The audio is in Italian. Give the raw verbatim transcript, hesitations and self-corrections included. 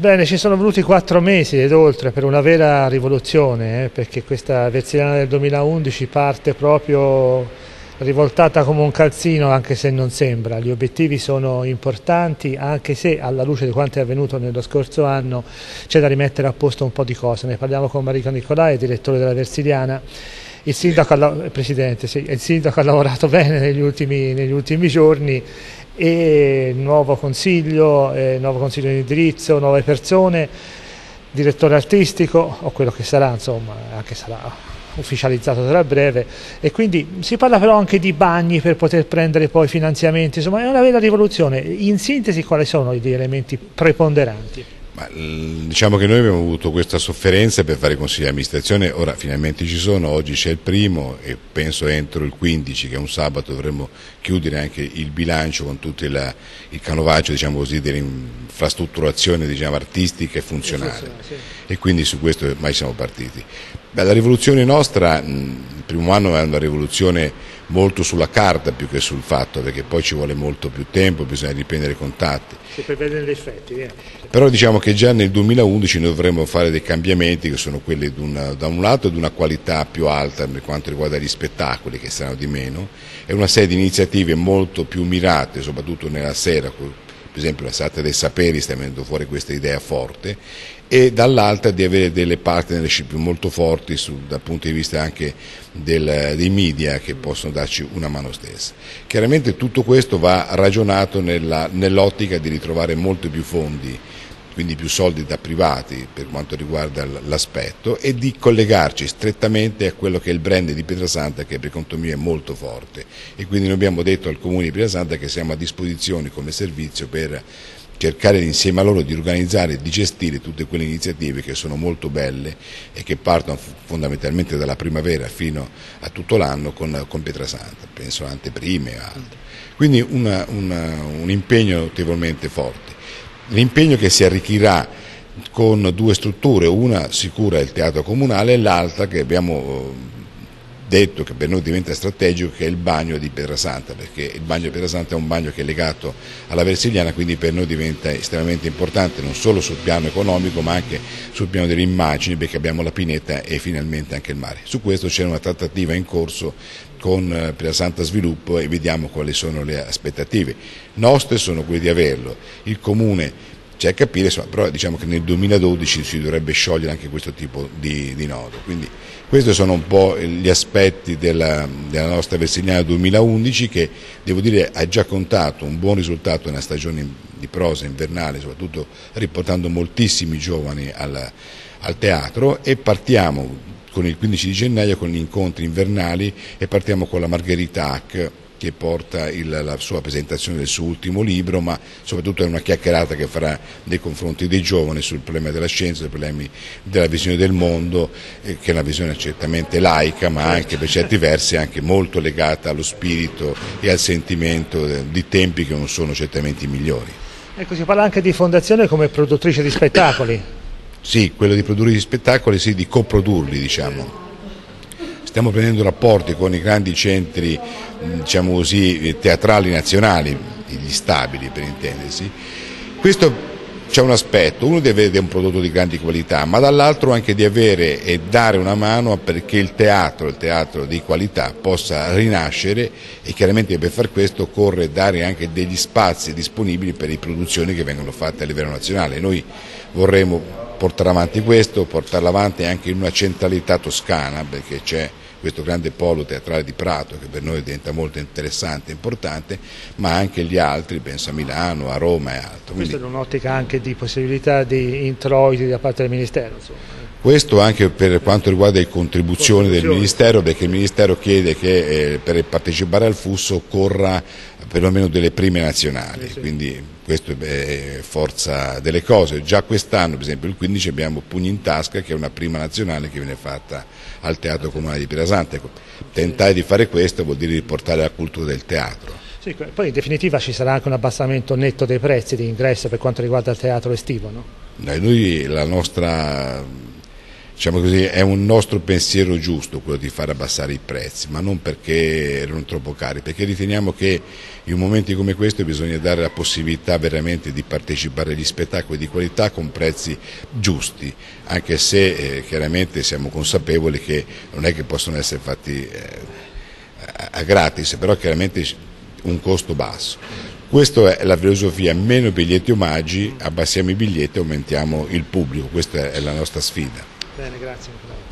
Bene, ci sono voluti quattro mesi ed oltre per una vera rivoluzione, eh, perché questa Versiliana del duemilaundici parte proprio rivoltata come un calzino, anche se non sembra. Gli obiettivi sono importanti, anche se alla luce di quanto è avvenuto nello scorso anno c'è da rimettere a posto un po' di cose. Ne parliamo con Manrico Nicolai, direttore della Versiliana. Il sindaco ha, Presidente, sì, il sindaco ha lavorato bene negli ultimi, negli ultimi giorni, e nuovo consiglio, eh, nuovo consiglio di indirizzo, nuove persone, direttore artistico o quello che sarà, insomma, anche sarà ufficializzato tra breve, e quindi si parla però anche di bagni per poter prendere poi finanziamenti. Insomma, è una vera rivoluzione. In sintesi, quali sono gli elementi preponderanti? Ma, diciamo che noi abbiamo avuto questa sofferenza per fare consigli di amministrazione, ora finalmente ci sono, oggi c'è il primo e penso entro il quindici, che è un sabato, dovremmo chiudere anche il bilancio con tutto la, il canovaccio, diciamo così, dell'infrastrutturazione, diciamo, artistica e funzionale, funziona, sì. E quindi su questo ormai siamo partiti. Beh, la rivoluzione nostra, il primo anno è una rivoluzione molto sulla carta più che sul fatto, perché poi ci vuole molto più tempo, bisogna riprendere contatti. Si prevedono gli effetti, via. Però diciamo che già nel duemilaundici noi dovremmo fare dei cambiamenti che sono quelli una, da un lato di una qualità più alta per quanto riguarda gli spettacoli, che saranno di meno, e una serie di iniziative molto più mirate, soprattutto nella sera. Per esempio la Santa dei Saperi sta venendo fuori questa idea forte, e dall'altra di avere delle partnership molto forti sul, dal punto di vista anche del, dei media, che possono darci una mano stessa. Chiaramente tutto questo va ragionato nell'ottica nell di ritrovare molti più fondi, quindi più soldi da privati per quanto riguarda l'aspetto, e di collegarci strettamente a quello che è il brand di Pietrasanta, che per conto mio è molto forte, e quindi noi abbiamo detto al Comune di Pietrasanta che siamo a disposizione come servizio per cercare insieme a loro di organizzare e di gestire tutte quelle iniziative che sono molto belle e che partono fondamentalmente dalla primavera fino a tutto l'anno con, con Pietrasanta, penso a anteprime e altro. Quindi una, una, un impegno notevolmente forte. L'impegno che si arricchirà con due strutture, una sicura è il teatro comunale e l'altra che abbiamo detto che per noi diventa strategico, che è il bagno di Pietrasanta, perché il bagno di Pietrasanta è un bagno che è legato alla Versiliana, quindi per noi diventa estremamente importante non solo sul piano economico ma anche sul piano delle immagini, perché abbiamo la pineta e finalmente anche il mare. Su questo c'è una trattativa in corso con Per la Santa Sviluppo e vediamo quali sono le aspettative. Nostre sono quelle di averlo, il Comune c'è a capire, però diciamo che nel duemiladodici si dovrebbe sciogliere anche questo tipo di, di nodo. Quindi questi sono un po' gli aspetti della, della nostra Versiliana duemilaundici, che devo dire ha già contato un buon risultato nella stagione di prosa invernale, soprattutto riportando moltissimi giovani al, al teatro, e partiamo con il quindici di gennaio con gli incontri invernali e partiamo con la Margherita Hack, che porta il, la sua presentazione del suo ultimo libro, ma soprattutto è una chiacchierata che farà nei confronti dei giovani sul problema della scienza, sui problemi della visione del mondo, eh, che è una visione certamente laica, ma anche per certi versi anche molto legata allo spirito e al sentimento di tempi che non sono certamente i migliori. Ecco, si parla anche di fondazione come produttrice di spettacoli. Sì, quello di produrre gli spettacoli, sì, di coprodurli, diciamo. Stiamo prendendo rapporti con i grandi centri, diciamo così, teatrali nazionali, gli stabili per intendersi. Questo c'è un aspetto, uno di avere un prodotto di grandi qualità, ma dall'altro anche di avere e dare una mano perché il teatro, il teatro di qualità, possa rinascere, e chiaramente per far questo occorre dare anche degli spazi disponibili per le produzioni che vengono fatte a livello nazionale. Noi vorremmo portare avanti questo, portarlo avanti anche in una centralità toscana, perché c'è questo grande polo teatrale di Prato che per noi diventa molto interessante e importante, ma anche gli altri, penso a Milano, a Roma e altro. Quindi, questo è un'ottica anche di possibilità di introiti da parte del Ministero? Insomma. Questo anche per quanto riguarda le contribuzioni del Ministero, perché il Ministero chiede che eh, per partecipare al FUSS occorra perlomeno delle prime nazionali, sì, sì. Quindi questo è forza delle cose. Già quest'anno, per esempio il quindici, abbiamo Pugno in Tasca, che è una prima nazionale che viene fatta al Teatro Comunale di Pietrasanta. Ecco, tentare di fare questo vuol dire riportare la cultura del teatro. Sì, poi in definitiva ci sarà anche un abbassamento netto dei prezzi di ingresso per quanto riguarda il teatro estivo, no? Noi, la nostra... diciamo così, è un nostro pensiero giusto quello di far abbassare i prezzi, ma non perché erano troppo cari, perché riteniamo che in momenti come questo bisogna dare la possibilità veramente di partecipare agli spettacoli di qualità con prezzi giusti, anche se eh, chiaramente siamo consapevoli che non è che possono essere fatti eh, a gratis, però chiaramente un costo basso. Questa è la filosofia, meno biglietti omaggi, abbassiamo i biglietti e aumentiamo il pubblico, questa è la nostra sfida. Bene, grazie.